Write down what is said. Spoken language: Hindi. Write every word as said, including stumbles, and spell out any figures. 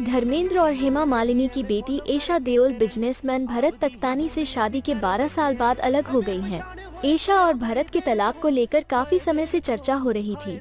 धर्मेंद्र और हेमा मालिनी की बेटी एशा देओल बिजनेसमैन भरत तक्तानी से शादी के बारह साल बाद अलग हो गई हैं। एशा और भरत के तलाक को लेकर काफी समय से चर्चा हो रही थी।